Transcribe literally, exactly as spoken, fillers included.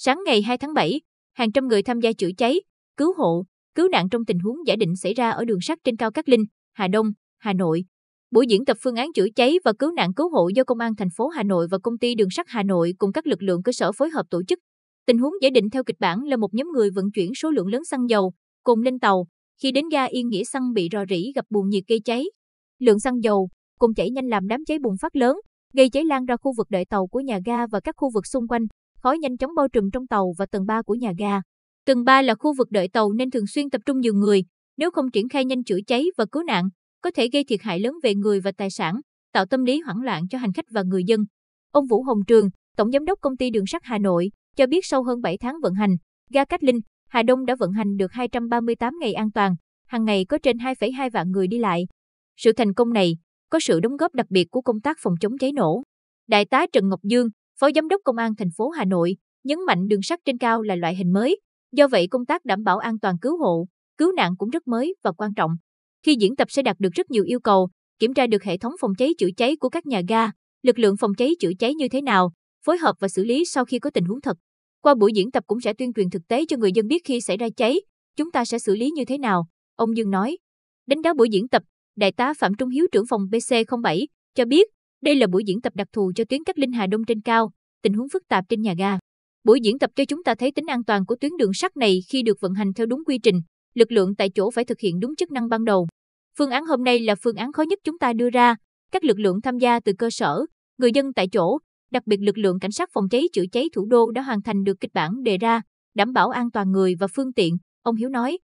Sáng ngày hai tháng bảy, hàng trăm người tham gia chữa cháy, cứu hộ, cứu nạn trong tình huống giả định xảy ra ở đường sắt trên cao Cát Linh, Hà Đông, Hà Nội. Buổi diễn tập phương án chữa cháy và cứu nạn cứu hộ do Công an thành phố Hà Nội và Công ty Đường sắt Hà Nội cùng các lực lượng cơ sở phối hợp tổ chức. Tình huống giả định theo kịch bản là một nhóm người vận chuyển số lượng lớn xăng dầu, cồn lên tàu. Khi đến ga Yên Nghĩa, xăng bị rò rỉ gặp bùn nhiệt gây cháy. Lượng xăng dầu, cồn chảy nhanh làm đám cháy bùng phát lớn, gây cháy lan ra khu vực đợi tàu của nhà ga và các khu vực xung quanh. Khói nhanh chóng bao trùm trong tàu và tầng ba của nhà ga. Tầng ba là khu vực đợi tàu nên thường xuyên tập trung nhiều người. Nếu không triển khai nhanh chữa cháy và cứu nạn, có thể gây thiệt hại lớn về người và tài sản, tạo tâm lý hoảng loạn cho hành khách và người dân. Ông Vũ Hồng Trường, Tổng Giám đốc Công ty Đường sắt Hà Nội, cho biết sau hơn bảy tháng vận hành, ga Cát Linh, Hà Đông đã vận hành được hai trăm ba mươi tám ngày an toàn, hàng ngày có trên hai phẩy hai vạn người đi lại. Sự thành công này có sự đóng góp đặc biệt của công tác phòng chống cháy nổ. Đại tá Trần Ngọc Dương, Phó Giám đốc Công an thành phố Hà Nội, nhấn mạnh đường sắt trên cao là loại hình mới, do vậy công tác đảm bảo an toàn cứu hộ, cứu nạn cũng rất mới và quan trọng. Khi diễn tập sẽ đạt được rất nhiều yêu cầu, kiểm tra được hệ thống phòng cháy chữa cháy của các nhà ga, lực lượng phòng cháy chữa cháy như thế nào, phối hợp và xử lý sau khi có tình huống thật. Qua buổi diễn tập cũng sẽ tuyên truyền thực tế cho người dân biết khi xảy ra cháy, chúng ta sẽ xử lý như thế nào, ông Dương nói. Đánh giá buổi diễn tập, Đại tá Phạm Trung Hiếu, trưởng phòng P C không bảy, cho biết đây là buổi diễn tập đặc thù cho tuyến Cát Linh Hà Đông trên cao, tình huống phức tạp trên nhà ga. Buổi diễn tập cho chúng ta thấy tính an toàn của tuyến đường sắt này khi được vận hành theo đúng quy trình, lực lượng tại chỗ phải thực hiện đúng chức năng ban đầu. Phương án hôm nay là phương án khó nhất chúng ta đưa ra, các lực lượng tham gia từ cơ sở, người dân tại chỗ, đặc biệt lực lượng cảnh sát phòng cháy chữa cháy thủ đô đã hoàn thành được kịch bản đề ra, đảm bảo an toàn người và phương tiện, ông Hiếu nói.